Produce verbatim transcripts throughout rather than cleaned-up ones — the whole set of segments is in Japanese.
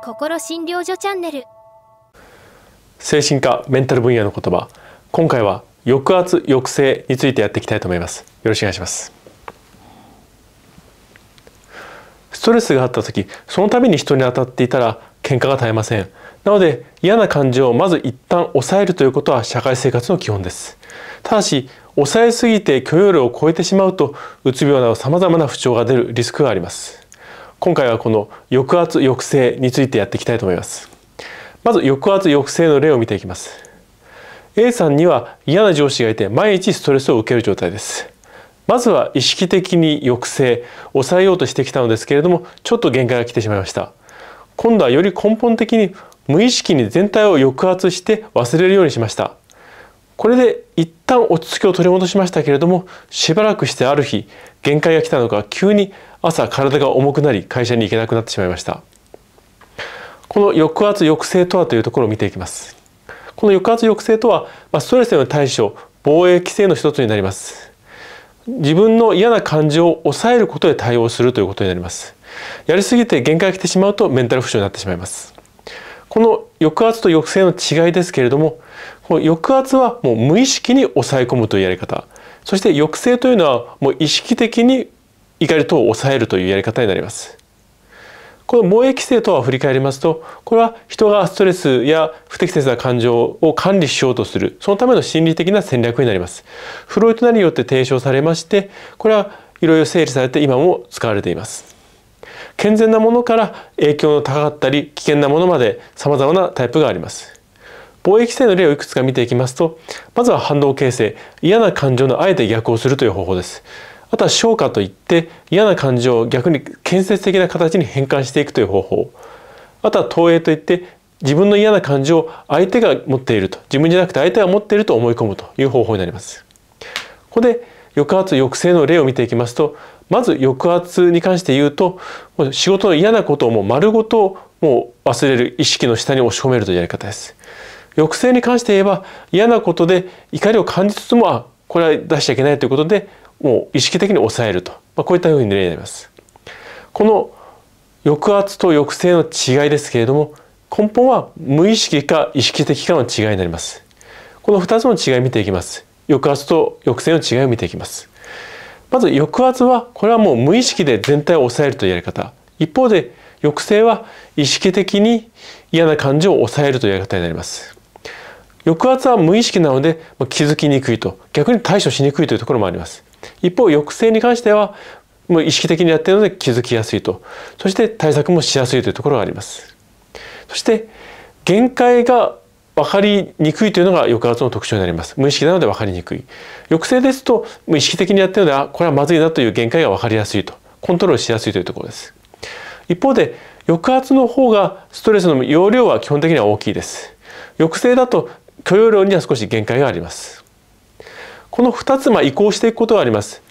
心診療所チャンネル。精神科メンタル分野の言葉、今回は抑圧抑制についてやっていきたいと思います。よろしくお願いします。ストレスがあった時、その度に人に当たっていたら喧嘩が絶えません。なので嫌な感情をまず一旦抑えるということは社会生活の基本です。ただし抑えすぎて許容量を超えてしまうと、うつ病などさまざまな不調が出るリスクがあります。今回はこの抑圧抑制についてやっていきたいと思います。まず抑圧抑制の例を見ていきます。 A さんには嫌な上司がいて毎日ストレスを受ける状態です。まずは意識的に抑制、抑えようとしてきたのですけれども、ちょっと限界が来てしまいました。今度はより根本的に無意識に全体を抑圧して忘れるようにしました。これで一旦落ち着きを取り戻しましたけれども、しばらくしてある日、限界が来たのか急に朝体が重くなり会社に行けなくなってしまいました。この抑圧抑制とはというところを見ていきます。この抑圧抑制とは、ストレスへの対処、防衛規制の一つになります。自分の嫌な感情を抑えることで対応するということになります。やりすぎて限界が来てしまうとメンタル不調になってしまいます。この抑圧と抑制の違いですけれども、この抑圧はもう無意識に抑え込むというやり方、そして抑制というのはもう意識的に怒り等を抑えるというやり方になります。この防衛規制とは振り返りますと、これは人がストレスや不適切な感情を管理しようとする、そのための心理的な戦略になります。フロイトなどによって提唱されまして、これはいろいろ整理されて今も使われています。健全なものから影響の高かったり危険なものまで様々なタイプがあります。防衛規制の例をいくつか見ていきますと、まずは反動形成、嫌な感情のあえて逆をするという方法です。あとは昇華といって、嫌な感情を逆に建設的な形に変換していくという方法。あとは投影といって、自分の嫌な感情を相手が持っていると、自分じゃなくて相手が持っていると思い込むという方法になります。ここで抑圧抑制の例を見ていきますと、まず抑圧に関して言うと、仕事の嫌なことをもう丸ごともう忘れる、意識の下に押し込めるというやり方です。抑制に関して言えば、嫌なことで怒りを感じつつも、あ、これは出しちゃいけないということでもう意識的に抑えると、まあ、こういったふうに例になります。この抑圧と抑制の違いですけれども、根本は無意識か意識的かの違いになります。このふたつの違い見ていきます。抑圧と抑制の違いを見ていきます。まず抑圧は、これはもう無意識で全体を抑えるというやり方、一方で抑制は意識的に嫌な感情を抑えるというやり方になります。抑圧は無意識なので気づきにくいと、逆に対処しにくいというところもあります。一方抑制に関してはもう意識的にやっているので気づきやすいと、そして対策もしやすいというところがあります。そして限界が分かりにくいというのが抑圧の特徴になります。無意識なので分かりにくい。抑制ですと意識的にやっているので、あ、これはまずいなという限界が分かりやすいと、コントロールしやすいというところです。一方で抑圧の方がストレスの容量は基本的には大きいです。抑制だと許容量には少し限界があります。このふたつ、まあ、移行していくことがあります。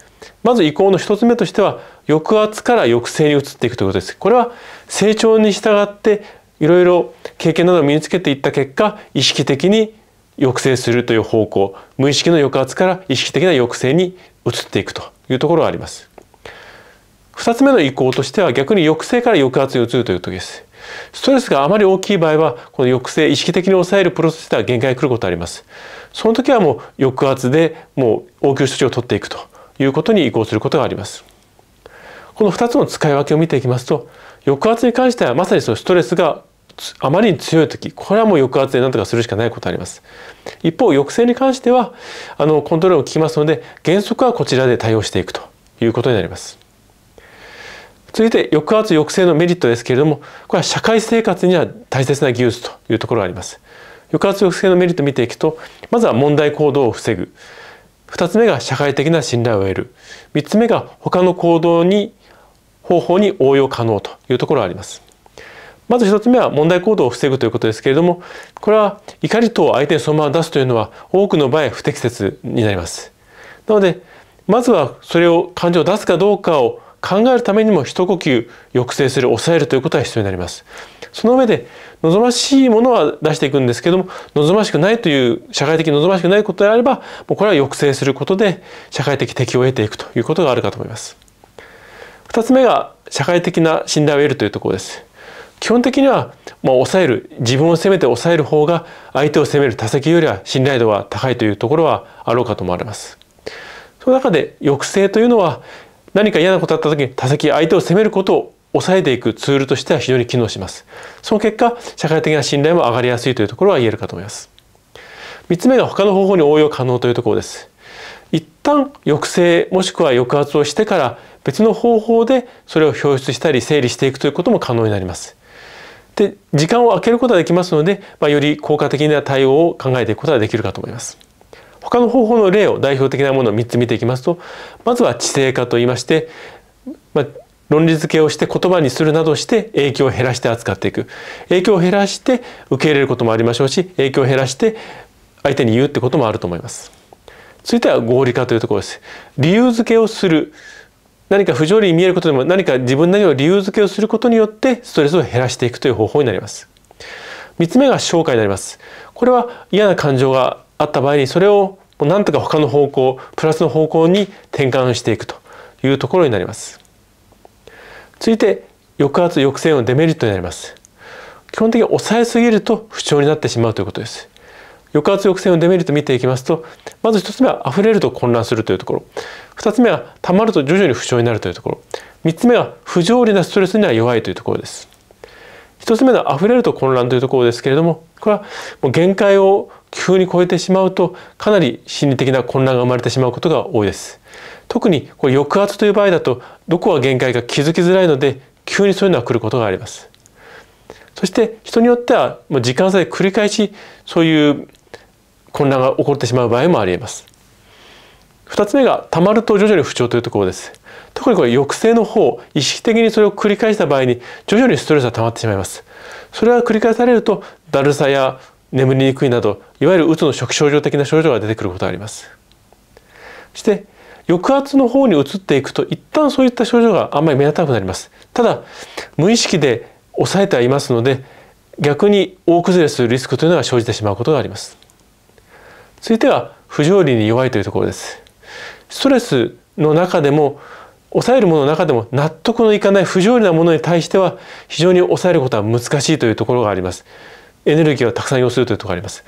まず移行のひとつめとしては、抑圧から抑制に移っていくということです。これは成長に従っていろいろ経験などを身につけていった結果、意識的に抑制するという方向、無意識の抑圧から意識的な抑制に移っていくというところがあります。ふたつめの移行としては、逆に抑制から抑圧に移るという時です。ストレスがあまり大きい場合は、この抑制、意識的に抑えるプロセスでは限界が来ることがあります。その時はもう抑圧でもう応急処置を取っていくということに移行することがあります。このふたつの使い分けを見ていきますと、抑圧に関してはまさにそのストレスがあまりに強い時、これはもう抑圧で何とかするしかないことがあります。一方抑制に関してはあのコントロールが効きますので、原則はこちらで対応していくということになります。続いて抑圧抑制のメリットですけれども、これは社会生活には大切な技術というところがあります。抑圧抑制のメリットを見ていくと、まずは問題行動を防ぐ、ふたつめが社会的な信頼を得る、みっつめが他の行動に方法に応用可能というところがあります。まずひとつめは問題行動を防ぐということですけれども、これは怒り等を相手にそのまま出すというのは多くの場合不適切になります。なのでまずはそれを感情を出すかどうかを考えるためにも、一呼吸抑制する、抑えるということが必要になります。その上で望ましいものは出していくんですけども、望ましくないという社会的に望ましくないことであれば、もうこれは抑制することで社会的適応を得ていくということがあるかと思います。ふたつめが社会的な信頼を得るというところです。基本的には、まあ、抑える、自分を攻めて抑える方が相手を攻める他責よりは信頼度が高いというところはあろうかと思われます。その中で抑制というのは、何か嫌なことあった時に他責、相手を攻めることを抑えていくツールとしては非常に機能します。その結果、社会的な信頼も上がりやすいというところは言えるかと思います。みっつめが他の方法に応用可能というところです。一旦抑制もしくは抑圧をしてから、別の方法でそれを表出したり整理していくということも可能になります。で、時間を空けることができますので、まあ、より効果的な対応を考えていくことができるかと思います。他の方法の例を代表的なものをみっつ見ていきますと、まずは知性化といいまして、まあ、論理付けをして言葉にするなどして影響を減らして扱っていく。影響を減らして受け入れることもありましょうし、影響を減らして相手に言うってこともあると思います。続いては合理化というところです。理由付けをする、何か不条理に見えることでも何か自分なりの理由付けをすることによってストレスを減らしていくという方法になります。みっつめが消化になります。これは嫌な感情があった場合に、それを何とか他の方向、プラスの方向に転換していくというところになります。続いて抑圧抑制のデメリットになります。基本的に抑えすぎると不調になってしまうということです。抑圧抑制のデメリットを見ていきますと、まずひとつめは溢れると混乱するというところ、ふたつめは溜まると徐々に不調になるというところ、みっつめは不条理なストレスには弱いというところです。ひとつめの溢れると混乱というところですけれども、これはもう限界を急に超えてしまうと、かなり心理的な混乱が生まれてしまうことが多いです。特にこれ抑圧という場合だと、どこが限界か気づきづらいので、急にそういうのは来ることがあります。そして人によってはもう時間差で繰り返しそういう混乱が起こってしまう場合もありえます。ふたつめが溜まると徐々に不調というところです。特にこれ抑制の方、意識的にそれを繰り返した場合に徐々にストレスが溜まってしまいます。それが繰り返されると、だるさや眠りにくいなど、いわゆるうつの初期症状的な症状が出てくることがあります。そして抑圧の方に移っていくと、一旦そういった症状があんまり目立たなくなります。ただ無意識で抑えてはいますので、逆に大崩れするリスクというのが生じてしまうことがあります。続いては不条理に弱いというところです。ストレスの中でも抑えるものの中でも、納得のいかない不条理なものに対しては非常に抑えることは難しいというところがあります。エネルギーをたくさん要するというところがあります。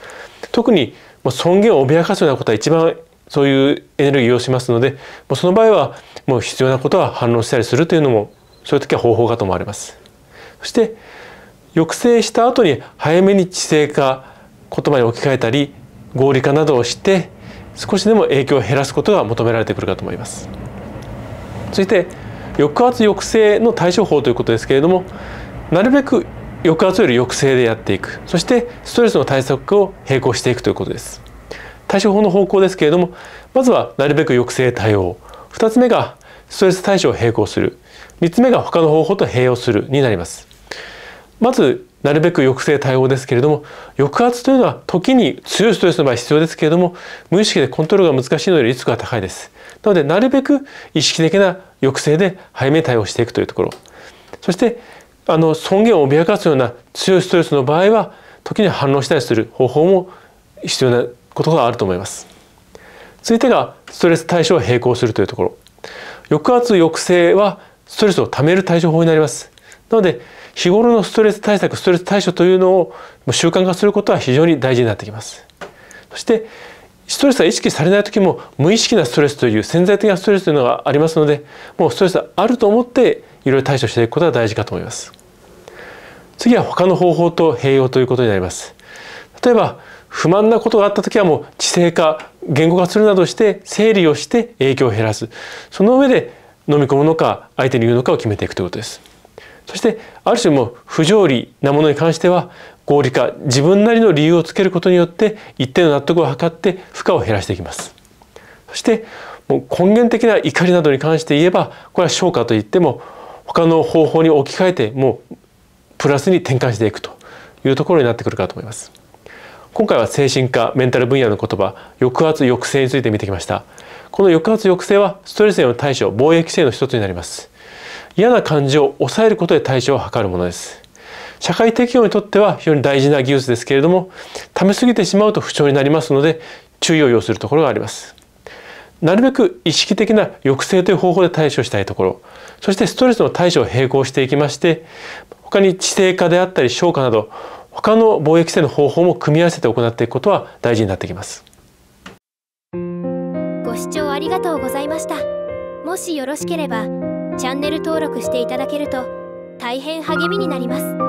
特に尊厳を脅かすようなことは一番そういうエネルギーを要しますので、その場合はもう必要なことは反論したりするというのも、そういう時は方法かと思われます。そして抑制した後に早めに知性化、言葉に置き換えたり合理化などをして、少しでも影響を減らすことが求められてくるかと思います。続いて抑圧抑制の対処法ということですけれども、なるべく抑圧より抑制でやっていく、そしてストレスの対策を並行していくということです。対処法の方向ですけれども、まずはなるべく抑制対応、ふたつめがストレス対処を並行する、みっつめが他の方法と併用するになります。まずなるべく抑制対応ですけれども、抑圧というのは時に強いストレスの場合必要ですけれども、無意識でコントロールが難しいのでリスクが高いです。なのでなるべく意識的な抑制で早めに対応していくというところ、そしてあの尊厳を脅かすような強いストレスの場合は、時に反応したりする方法も必要なことがあると思います。続いてがストレス対処を並行するというところ、抑圧抑制はストレスをためる対処法になります。なので日頃のストレス対策、ストレス対処というのを習慣化することは非常に大事になってきます。そしてストレスが意識されない時も、無意識なストレスという潜在的なストレスというのがありますので、もうストレスがあると思っていろいろ対処していくことが大事かと思います。次は他の方法と併用ということになります。例えば不満なことがあった時は、もう知性化、言語化するなどして整理をして影響を減らす、その上で飲み込むのか相手に言うのかを決めていくということです。そしてある種も不条理なものに関しては合理化、自分なりの理由をつけることによって一定の納得を図って負荷を減らしていきます。そしてもう根源的な怒りなどに関して言えば、これは消化といっても他の方法に置き換えて、もうプラスに転換していくというところになってくるかと思います。今回は精神科、メンタル分野の言葉、抑圧抑制について見てきました。この抑圧抑制はストレスへの対処、防衛規制の一つになります。嫌な感情を抑えることで対処を図るものです。社会適応にとっては非常に大事な技術ですけれども、溜めすぎてしまうと不調になりますので、注意を要するところがあります。なるべく意識的な抑制という方法で対処したいところ、そしてストレスの対処を並行していきまして、他に地政化であったり商家など他の貿易規制の方法も組み合わせて行っていくことは大事になってきます。ご視聴ありがとうございました。もしよろしければチャンネル登録していただけると大変励みになります。